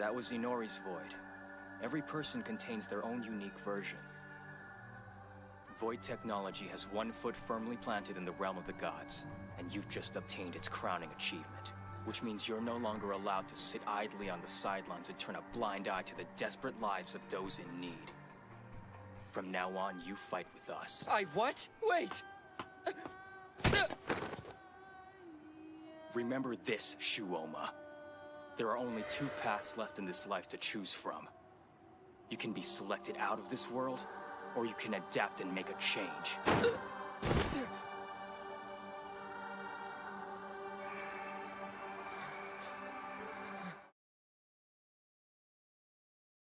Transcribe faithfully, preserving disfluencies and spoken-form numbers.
That was Inori's void. Every person contains their own unique version. Void technology has one foot firmly planted in the realm of the gods, and you've just obtained its crowning achievement. Which means you're no longer allowed to sit idly on the sidelines and turn a blind eye to the desperate lives of those in need. From now on, you fight with us. I what? Wait! Remember this, Shu-Oma. There are only two paths left in this life to choose from. You can be selected out of this world, or you can adapt and make a change.